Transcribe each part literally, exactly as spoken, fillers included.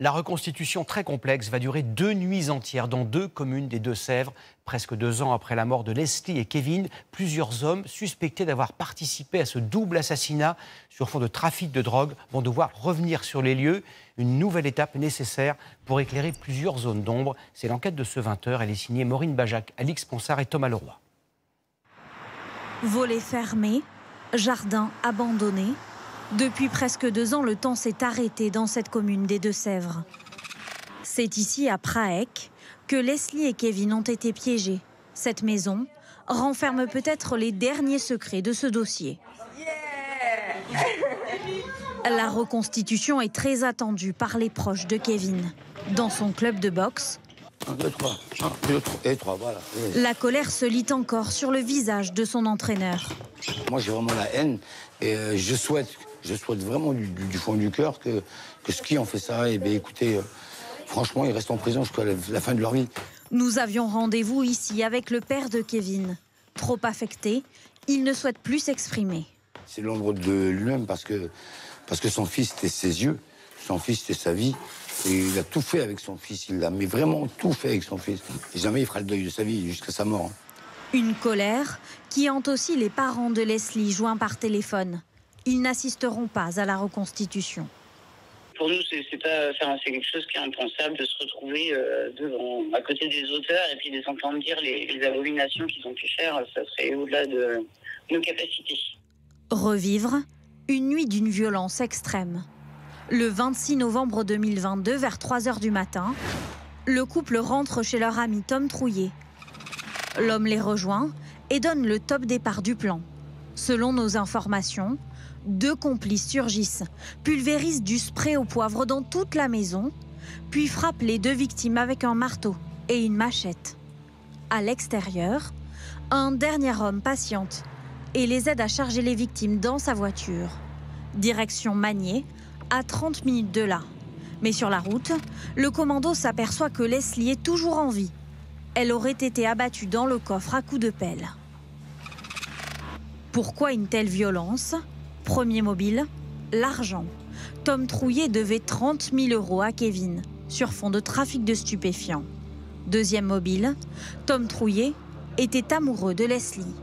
La reconstitution très complexe va durer deux nuits entières dans deux communes des Deux-Sèvres. Presque deux ans après la mort de Leslie et Kevin, plusieurs hommes suspectés d'avoir participé à ce double assassinat sur fond de trafic de drogue vont devoir revenir sur les lieux. Une nouvelle étape nécessaire pour éclairer plusieurs zones d'ombre. C'est l'enquête de ce vingt heures. Elle est signée Maureen Bajac, Alix Ponsard et Thomas Leroy. Volets fermés, jardins abandonnés. Depuis presque deux ans, le temps s'est arrêté dans cette commune des Deux-Sèvres. C'est ici, à Prahecq, que Leslie et Kevin ont été piégés. Cette maison renferme peut-être les derniers secrets de ce dossier. Yeah. La reconstitution est très attendue par les proches de Kevin. Dans son club de boxe, un, deux, trois, un, deux, trois, et trois, voilà. La colère se lit encore sur le visage de son entraîneur. Moi, j'ai vraiment la haine et euh, je souhaite... Je souhaite vraiment du, du, du fond du cœur que, que ceux qui ont fait ça, et bien écoutez, euh, franchement, ils restent en prison jusqu'à la, la fin de leur vie. Nous avions rendez-vous ici avec le père de Kevin. Trop affecté, il ne souhaite plus s'exprimer. C'est l'ombre de lui-même parce que, parce que son fils, c'était ses yeux, son fils, c'était sa vie. Et il a tout fait avec son fils, il a mais vraiment tout fait avec son fils. Et jamais il fera le deuil de sa vie jusqu'à sa mort. Une colère qui hante aussi les parents de Leslie, joints par téléphone. Ils n'assisteront pas à la reconstitution. Pour nous, c'est pas, enfin, quelque chose qui est impensable de se retrouver euh, devant, à côté des auteurs et puis les entendre dire les, les abominations qu'ils ont pu faire. Ça serait au-delà de nos capacités. Revivre une nuit d'une violence extrême. Le vingt-six novembre deux mille vingt-deux, vers trois heures du matin, le couple rentre chez leur ami Tom Trouillet. L'homme les rejoint et donne le top départ du plan. Selon nos informations, deux complices surgissent, pulvérisent du spray au poivre dans toute la maison, puis frappent les deux victimes avec un marteau et une machette. À l'extérieur, un dernier homme patiente et les aide à charger les victimes dans sa voiture. Direction Magné, à trente minutes de là. Mais sur la route, le commando s'aperçoit que Leslie est toujours en vie. Elle aurait été abattue dans le coffre à coups de pelle. Pourquoi une telle violence ? Premier mobile, l'argent. Tom Trouillet devait trente mille euros à Kevin, sur fond de trafic de stupéfiants. Deuxième mobile, Tom Trouillet était amoureux de Leslie.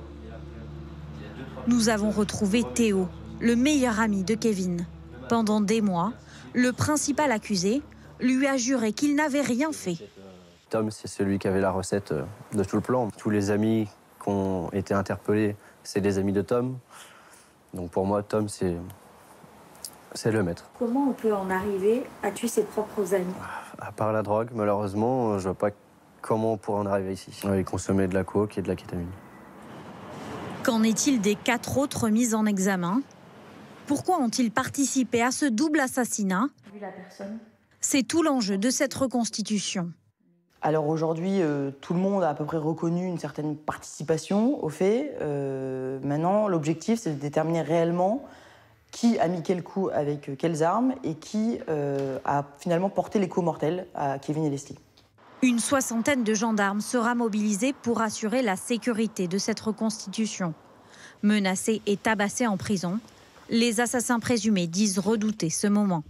Nous avons retrouvé Théo, le meilleur ami de Kevin. Pendant des mois, le principal accusé lui a juré qu'il n'avait rien fait. Tom, c'est celui qui avait la recette de tout le plan. Tous les amis qui ont été interpellés, c'est des amis de Tom. Donc pour moi, Tom, c'est le maître. Comment on peut en arriver à tuer ses propres amis? À part la drogue, malheureusement, je ne vois pas comment on pourrait en arriver ici. Ils consommaient de la coke et de la kétamine. Qu'en est-il des quatre autres mises en examen? Pourquoi ont-ils participé à ce double assassinat? C'est tout l'enjeu de cette reconstitution. Alors aujourd'hui, euh, tout le monde a à peu près reconnu une certaine participation au fait. Euh, maintenant, l'objectif, c'est de déterminer réellement qui a mis quel coup avec euh, quelles armes et qui euh, a finalement porté les coups mortels à Kevin et Leslie. Une soixantaine de gendarmes sera mobilisée pour assurer la sécurité de cette reconstitution. Menacés et tabassés en prison, les assassins présumés disent redouter ce moment.